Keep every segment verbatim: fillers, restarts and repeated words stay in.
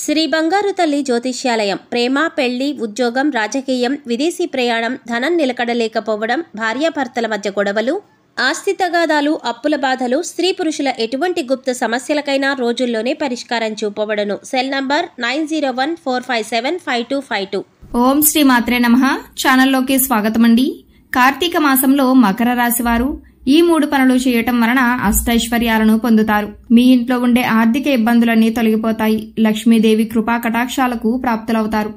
శ్రీ బంగారు తల్లి జ్యోతిష్యాలయం ప్రేమ పెళ్లి ఉద్యోగం రాజకీయం విదేశీ ప్రయాణం ధనం నిలకడలేకపోవడం భార్యాభర్తల మధ్య గొడవలు ఆస్తి తగాదాలు అప్పుల బాధలు స్త్రీ పురుషుల ఎటువంటి గుప్త సమస్యలకైనా రోజుల్లోనే పరిష్కారం చూపబడను. Cell number nine zero one four five seven five two five two. ఓం శ్రీ మాత్రే నమః. ఛానల్లోకి స్వాగతం అండి. కార్తీక మాసంలో మకర రాశి వారు ఈ మూడు పనులు చేయటం వలన అష్టైశ్వర్యాలను పొందుతారు. మీ ఇంట్లో ఉండే ఆర్థిక ఇబ్బందులన్నీ తొలగిపోతాయి. లక్ష్మీదేవి కృపా కటాక్షాలకు ప్రాప్తులవుతారు.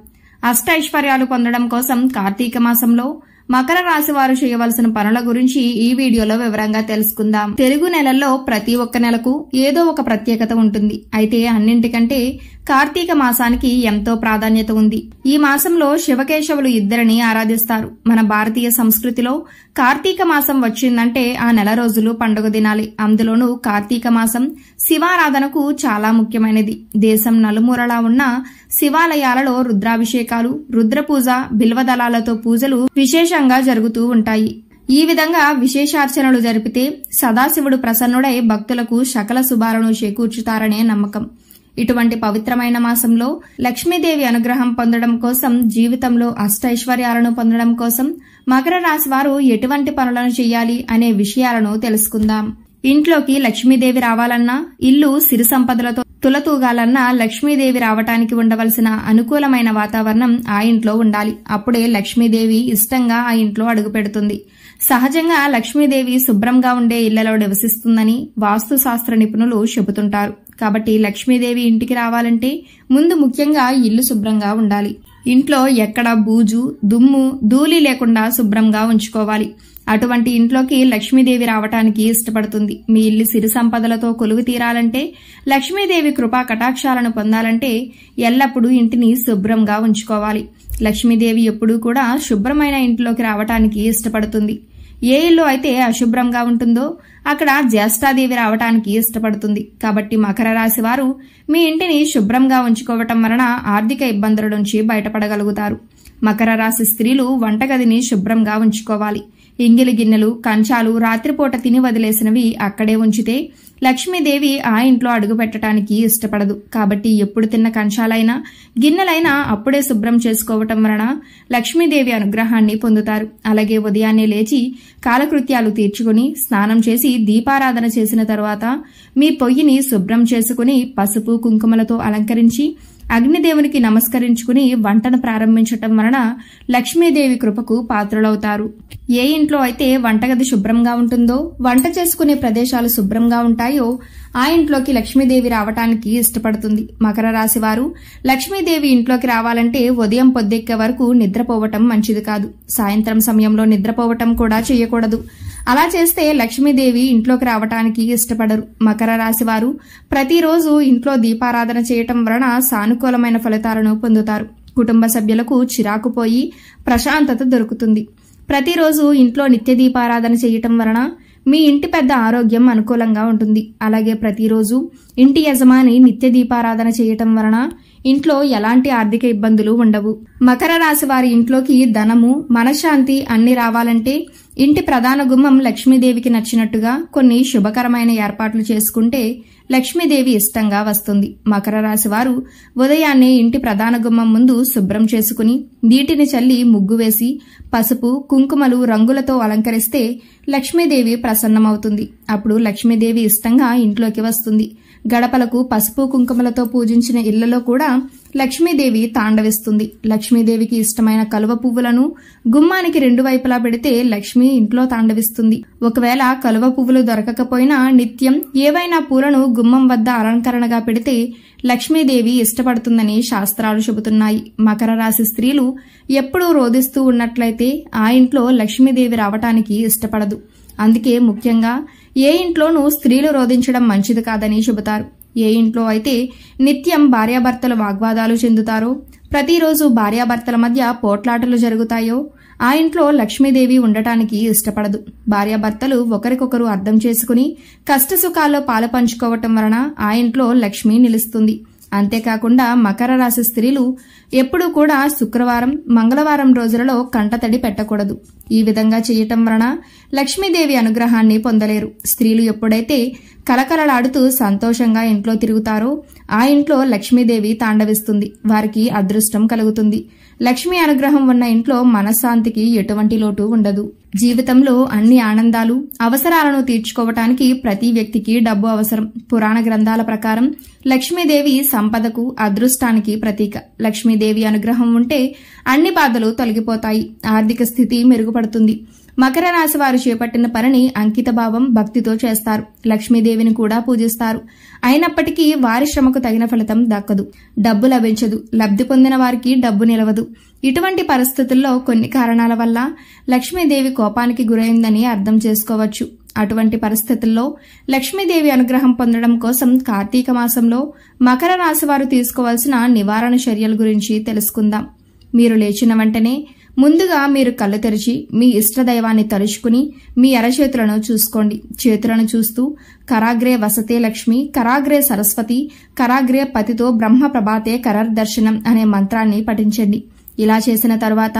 అష్టైశ్వర్యాలు పొందడం కోసం కార్తీక మాసంలో మకర రాశి వారు చేయవలసిన పనుల గురించి ఈ వీడియోలో వివరంగా తెలుసుకుందాం. తెలుగు నెలల్లో ప్రతి ఒక్క నెలకు ఏదో ఒక ప్రత్యేకత ఉంటుంది. అయితే అన్నింటికంటే కార్తీక మాసానికి ఎంతో ప్రాధాన్యత ఉంది. ఈ మాసంలో శివకేశవులు ఇద్దరిని ఆరాధిస్తారు. మన భారతీయ సంస్కృతిలో కార్తీక మాసం వచ్చిందంటే ఆ నెల రోజులు పండుగ దినాలే. అందులోనూ కార్తీక మాసం శివారాధనకు చాలా ముఖ్యమైనది. దేశం నలుమూలలా ఉన్న శివాలయాలలో రుద్రాభిషేకాలు, రుద్రపూజ, బిల్వదళాలతో పూజలు విశేషంగా జరుగుతూ ఉంటాయి. ఈ విధంగా విశేషార్చనలు జరిపితే సదాశివుడు ప్రసన్నుడై భక్తులకు సకల శుభాలను చేకూర్చుతారనే నమ్మకం. ఇటువంటి పవిత్రమైన మాసంలో లక్ష్మీదేవి అనుగ్రహం పొందడం కోసం, జీవితంలో అష్టైశ్వర్యాలను పొందడం కోసం మకర రాశి వారు ఎటువంటి పనులను చేయాలి అనే విషయాలను తెలుసుకుందాం. ఇంట్లోకి లక్ష్మీదేవి రావాలన్నా, ఇల్లు సిరి సంపదలతో తులతూగాలన్నా లక్ష్మీదేవి రావటానికి ఉండవలసిన అనుకూలమైన వాతావరణం ఆ ఇంట్లో ఉండాలి. అప్పుడే లక్ష్మీదేవి ఇష్టంగా ఆ ఇంట్లో అడుగుపెడుతుంది. సహజంగా లక్ష్మీదేవి శుభ్రంగా ఉండే ఇళ్లలో నివసిస్తుందని వాస్తుశాస్త్ర నిపుణులు చెబుతుంటారు. కాబట్టి లక్ష్మీదేవి ఇంటికి రావాలంటే ముందు ముఖ్యంగా ఇల్లు శుభ్రంగా ఉండాలి. ఇంట్లో ఎక్కడా బూజు, దుమ్ము, ధూళి లేకుండా శుభ్రంగా ఉంచుకోవాలి. అటువంటి ఇంట్లోకి లక్ష్మీదేవి రావటానికి ఇష్టపడుతుంది. మీ ఇల్లు సిరి సంపదలతో కొలువు తీరాలంటే, లక్ష్మీదేవి కృపా కటాక్షాలను పొందాలంటే ఎల్లప్పుడూ ఇంటిని శుభ్రంగా ఉంచుకోవాలి. లక్ష్మీదేవి ఎప్పుడూ కూడా శుభ్రమైన ఇంట్లోకి రావటానికి ఇష్టపడుతుంది. ఏ ఇల్లు అయితే అశుభ్రంగా ఉంటుందో అక్కడ జ్యేష్ఠాదేవి రావటానికి ఇష్టపడుతుంది. కాబట్టి మకర రాశి వారు మీ ఇంటిని శుభ్రంగా ఉంచుకోవటం వలన ఆర్థిక ఇబ్బందుల నుంచి బయటపడగలుగుతారు. మకర రాశి స్త్రీలు వంటగదిని శుభ్రంగా ఉంచుకోవాలి. ఇంగిలి గిన్నెలు, కంచాలు రాత్రిపూట తిని వదిలేసినవి అక్కడే ఉంచితే లక్ష్మీదేవి ఆ ఇంట్లో అడుగు పెట్టడానికి ఇష్టపడదు. కాబట్టి ఎప్పుడు తిన్న కంచాలైనా, గిన్నెలైనా అప్పుడే శుభ్రం చేసుకోవటం వలన లక్ష్మీదేవి అనుగ్రహాన్ని పొందుతారు. అలాగే ఉదయాన్నే లేచి కాలకృత్యాలు తీర్చుకుని స్నానం చేసి దీపారాధన చేసిన తర్వాత మీ పొయ్యిని శుభ్రం చేసుకుని పసుపు కుంకుమలతో అలంకరించి అగ్నిదేవునికి నమస్కరించుకుని వంటను ప్రారంభించటం వలన లక్ష్మీదేవి కృపకు పాత్రులవుతారు. ఏ ఇంట్లో అయితే వంటగది శుభ్రంగా ఉంటుందో, వంట చేసుకునే ప్రదేశాలు శుభ్రంగా ఉంటాయో ఆ ఇంట్లోకి లక్ష్మీదేవి రావటానికి ఇష్టపడుతుంది. మకర రాశి వారు లక్ష్మీదేవి ఇంట్లోకి రావాలంటే ఉదయం పొద్దెక్కే వరకు నిద్రపోవటం మంచిది కాదు. సాయంత్రం సమయంలో నిద్రపోవటం కూడా చేయకూడదు. అలా చేస్తే లక్ష్మీదేవి ఇంట్లోకి రావటానికి ఇష్టపడరు. మకర రాశి వారు ప్రతిరోజు ఇంట్లో దీపారాధన చేయటం వలన సానుకూలమైన ఫలితాలను పొందుతారు. కుటుంబ సభ్యులకు చిరాకు పోయి ప్రశాంతత దొరుకుతుంది. ప్రతిరోజు ఇంట్లో నిత్య దీపారాధన చేయటం వలన మీ ఇంటి పెద్ద ఆరోగ్యం అనుకూలంగా ఉంటుంది. అలాగే ప్రతిరోజు ఇంటి యజమాని నిత్య దీపారాధన చేయటం వలన ఇంట్లో ఎలాంటి ఆర్థిక ఇబ్బందులు ఉండవు. మకర రాశి వారి ఇంట్లోకి ధనము, మనశ్శాంతి అన్ని రావాలంటే ఇంటి ప్రధాన గుమ్మం లక్ష్మీదేవికి నచ్చినట్టుగా కొన్ని శుభకరమైన ఏర్పాట్లు చేసుకుంటే లక్ష్మీదేవి ఇష్టంగా వస్తుంది. మకర రాశి వారు ఉదయాన్నే ఇంటి ప్రధాన గుమ్మం ముందు శుభ్రం చేసుకుని నీటిని చల్లి ముగ్గు వేసి పసుపు, కుంకుమలు, రంగులతో అలంకరిస్తే లక్ష్మీదేవి ప్రసన్నమవుతుంది. అప్పుడు లక్ష్మీదేవి ఇష్టంగా ఇంట్లోకి వస్తుంది. గడపలకు పసుపు కుంకుమలతో పూజించిన ఇళ్లలో కూడా లక్ష్మీదేవి తాండవిస్తుంది. లక్ష్మీదేవికి ఇష్టమైన కలువ పువ్వులను గుమ్మానికి రెండు వైపులా పెడితే లక్ష్మి ఇంట్లో తాండవిస్తుంది. ఒకవేళ కలువ పువ్వులు దొరకకపోయినా నిత్యం ఏవైనా పూలను గుమ్మం వద్ద అలంకరణగా పెడితే లక్ష్మీదేవి ఇష్టపడుతుందని శాస్త్రాలు చెబుతున్నాయి. మకర రాశి స్త్రీలు ఎప్పుడూ రోదిస్తూ ఉన్నట్లయితే ఆ ఇంట్లో లక్ష్మీదేవి రావటానికి ఇష్టపడదు. అందుకే ముఖ్యంగా ఏ ఇంట్లోనూ స్త్రీలు రోదించడం మంచిది కాదని చెబుతారు. ఏ ఇంట్లో అయితే నిత్యం భార్యాభర్తలు వాగ్వాదాలు చెందుతారో, ప్రతిరోజు భార్యాభర్తల మధ్య పోట్లాటలు జరుగుతాయో ఆ ఇంట్లో లక్ష్మీదేవి ఉండటానికి ఇష్టపడదు. భార్యాభర్తలు ఒకరికొకరు అర్థం చేసుకుని కష్టసుఖాల్లో పాలు పంచుకోవటం వలన ఆ ఇంట్లో లక్ష్మి నిలుస్తుంది. అంతేకాకుండా మకర రాశి స్త్రీలు ఎప్పుడూ కూడా శుక్రవారం, మంగళవారం రోజులలో కంటతడి పెట్టకూడదు. ఈ విధంగా చేయటం వలన లక్ష్మీదేవి అనుగ్రహాన్ని పొందలేరు. స్త్రీలు ఎప్పుడైతే కలకలలాడుతూ సంతోషంగా ఇంట్లో తిరుగుతారో ఆ ఇంట్లో లక్ష్మీదేవి తాండవిస్తుంది. వారికి అదృష్టం కలుగుతుంది. లక్ష్మీ అనుగ్రహం ఉన్న ఇంట్లో మనశ్శాంతికి ఎటువంటి లోటు ఉండదు. జీవితంలో అన్ని ఆనందాలు, అవసరాలను తీర్చుకోవటానికి ప్రతి వ్యక్తికి డబ్బు అవసరం. పురాణ గ్రంథాల ప్రకారం లక్ష్మీదేవి సంపదకు, అదృష్టానికి ప్రతీక. లక్ష్మీదేవి అనుగ్రహం ఉంటే అన్ని బాధలు తొలగిపోతాయి. ఆర్థిక స్థితి మెరుగుపడుతుంది. మకర రాశి వారు చేపట్టిన పనిని అంకితభావం, భక్తితో చేస్తారు. లక్ష్మీదేవిని కూడా పూజిస్తారు. అయినప్పటికీ వారి శ్రమకు తగిన ఫలితం దక్కదు. డబ్బు లభించదు. లబ్ధి పొందిన వారికి డబ్బు నిలవదు. ఇటువంటి పరిస్థితుల్లో కొన్ని కారణాల వల్ల లక్ష్మీదేవి కోపానికి గురైందని అర్థం చేసుకోవచ్చు. అటువంటి పరిస్థితుల్లో లక్ష్మీదేవి అనుగ్రహం పొందడం కోసం కార్తీక మాసంలో మకర రాశి వారు తీసుకోవాల్సిన నివారణ చర్యల గురించి తెలుసుకుందాం. మీరు లేచిన వెంటనే ముందుగా మీరు కళ్ళు తెరిచి మీ ఇష్టదైవాన్ని తలుచుకుని మీ అరచేతులను చూసుకోండి. చేతులను చూస్తూ కరాగ్రే వసతే లక్ష్మి, కరాగ్రే సరస్వతి, కరాగ్రే పతితో బ్రహ్మ ప్రభాతే కరర్దర్శనం అనే మంత్రాన్ని పఠించండి. ఇలా చేసిన తర్వాత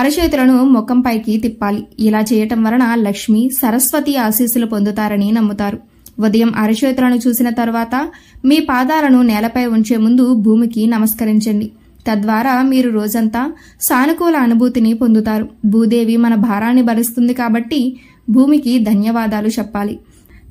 అరచేతులను ముఖం పైకి తిప్పాలి. ఇలా చేయటం వలన లక్ష్మి, సరస్వతి ఆశీస్సులు పొందుతారని నమ్ముతారు. ఉదయం అరచేతులను చూసిన తర్వాత మీ పాదాలను నేలపై ఉంచే ముందు భూమికి నమస్కరించండి. తద్వారా మీరు రోజంతా సానుకూల అనుభూతిని పొందుతారు. భూదేవి మన భారాన్ని భరిస్తుంది కాబట్టి భూమికి ధన్యవాదాలు చెప్పాలి.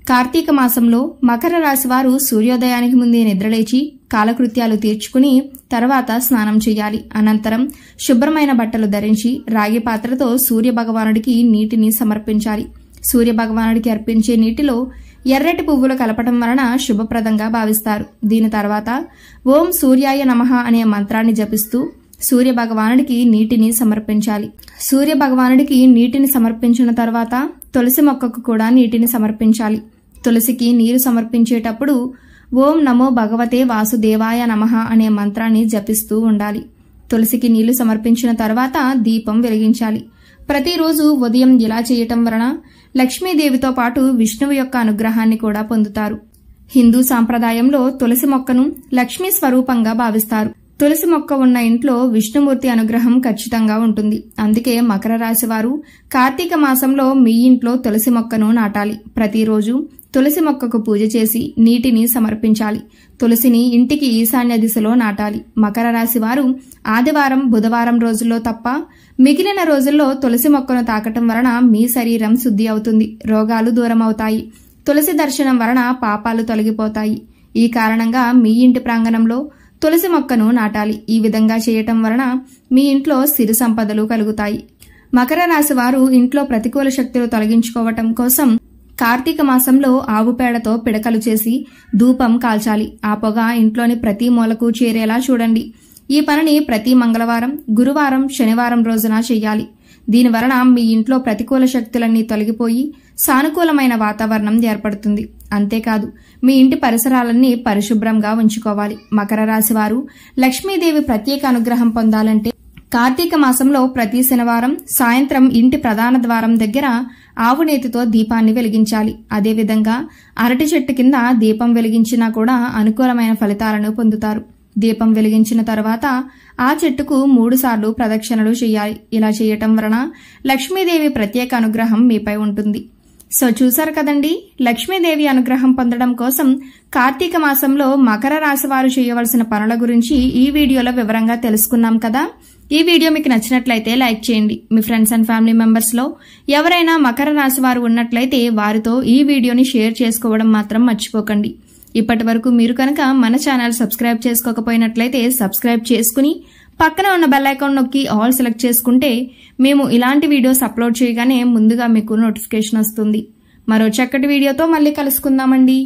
కార్తీక మాసంలో మకర రాశి వారు సూర్యోదయానికి ముందే నిద్రలేచి కాలకృత్యాలు తీర్చుకుని తర్వాత స్నానం చేయాలి. అనంతరం శుభ్రమైన బట్టలు ధరించి రాగి పాత్రతో సూర్య భగవానుడికి నీటిని సమర్పించాలి. సూర్య భగవానుడికి అర్పించే నీటిలో ఎర్రటి పువ్వులు కలపడం వలన శుభప్రదంగా భావిస్తారు. దీని తర్వాత ఓం సూర్యాయ నమః అనే మంత్రాన్ని జపిస్తూ సూర్య భగవానుడికి నీటిని సమర్పించాలి. సూర్య భగవానుడికి నీటిని సమర్పించిన తర్వాత తులసి మొక్కకు కూడా నీటిని సమర్పించాలి. తులసికి నీరు సమర్పించేటప్పుడు ఓం నమో భగవతే వాసుదేవాయ నమః అనే మంత్రాన్ని జపిస్తూ ఉండాలి. తులసికి నీళ్లు సమర్పించిన తర్వాత దీపం వెలిగించాలి. ప్రతిరోజు ఉదయం ఇలా చేయటం వలన లక్ష్మీదేవితో పాటు విష్ణువు యొక్క అనుగ్రహాన్ని కూడా పొందుతారు. హిందూ సాంప్రదాయంలో తులసి మొక్కను లక్ష్మీ స్వరూపంగా భావిస్తారు. తులసి మొక్క ఉన్న ఇంట్లో విష్ణుమూర్తి అనుగ్రహం ఖచ్చితంగా ఉంటుంది. అందుకే మకర రాశి వారు కార్తీక మాసంలో మీ ఇంట్లో తులసి మొక్కను నాటాలి. ప్రతిరోజు తులసి మొక్కకు పూజ చేసి నీటిని సమర్పించాలి. తులసిని ఇంటికి ఈశాన్య దిశలో నాటాలి. మకర రాశి వారు ఆదివారం, బుధవారం రోజుల్లో తప్ప మిగిలిన రోజుల్లో తులసి మొక్కను తాకటం వలన మీ శరీరం శుద్ధి అవుతుంది. రోగాలు దూరం అవుతాయి. తులసి దర్శనం వలన పాపాలు తొలగిపోతాయి. ఈ కారణంగా మీ ఇంటి ప్రాంగణంలో తులసి మొక్కను నాటాలి. ఈ విధంగా చేయటం వలన మీ ఇంట్లో సిరి సంపదలు కలుగుతాయి. మకర రాశి వారు ఇంట్లో ప్రతికూల శక్తులు తొలగించుకోవటం కోసం కార్తీక మాసంలో ఆవు పేడతో పిడకలు చేసి ధూపం కాల్చాలి. ఆ పొగ ఇంట్లోని ప్రతి మూలకు చేరేలా చూడండి. ఈ పనిని ప్రతి మంగళవారం, గురువారం, శనివారం రోజున చేయాలి. దీనివలన మీ ఇంట్లో ప్రతికూల శక్తులన్నీ తొలగిపోయి సానుకూలమైన వాతావరణం ఏర్పడుతుంది. అంతేకాదు మీ ఇంటి పరిసరాలన్నీ పరిశుభ్రంగా ఉంచుకోవాలి. మకర రాశి వారు లక్ష్మీదేవి ప్రత్యేక అనుగ్రహం పొందాలంటే కార్తీక మాసంలో ప్రతి శనివారం సాయంత్రం ఇంటి ప్రధాన ద్వారం దగ్గర ఆవునేతితో దీపాన్ని వెలిగించాలి. అదేవిధంగా అరటి చెట్టు కింద దీపం వెలిగించినా కూడా అనుకూలమైన ఫలితాలను పొందుతారు. దీపం వెలిగించిన తర్వాత ఆ చెట్టుకు మూడు సార్లు ప్రదక్షిణలు చేయాలి. ఇలా చేయటం వలన లక్ష్మీదేవి ప్రత్యేక అనుగ్రహం మీపై ఉంటుంది. సో చూశారు కదండి, లక్ష్మీదేవి అనుగ్రహం పొందడం కోసం కార్తీక మాసంలో మకర రాశి వారు చేయవలసిన పనుల గురించి ఈ వీడియోలో వివరంగా తెలుసుకున్నాం కదా. ఈ వీడియో మీకు నచ్చినట్లయితే లైక్ చేయండి. మీ ఫ్రెండ్స్ అండ్ ఫ్యామిలీ మెంబర్స్ లో ఎవరైనా మకర రాశి వారు ఉన్నట్లయితే వారితో ఈ వీడియోని షేర్ చేసుకోవడం మాత్రం మర్చిపోకండి. ఇప్పటి వరకు మీరు కనుక మన ఛానల్ సబ్స్క్రైబ్ చేసుకోకపోయినట్లయితే సబ్స్క్రైబ్ చేసుకుని పక్కన ఉన్న బెల్ ఐకాన్ నొక్కి ఆల్ సెలెక్ట్ చేసుకుంటే మేము ఇలాంటి వీడియోస్ అప్లోడ్ చేయగానే ముందుగా మీకు నోటిఫికేషన్ వస్తుంది. మరో చక్కటి వీడియోతో మళ్ళీ కలుసుకుందామండి.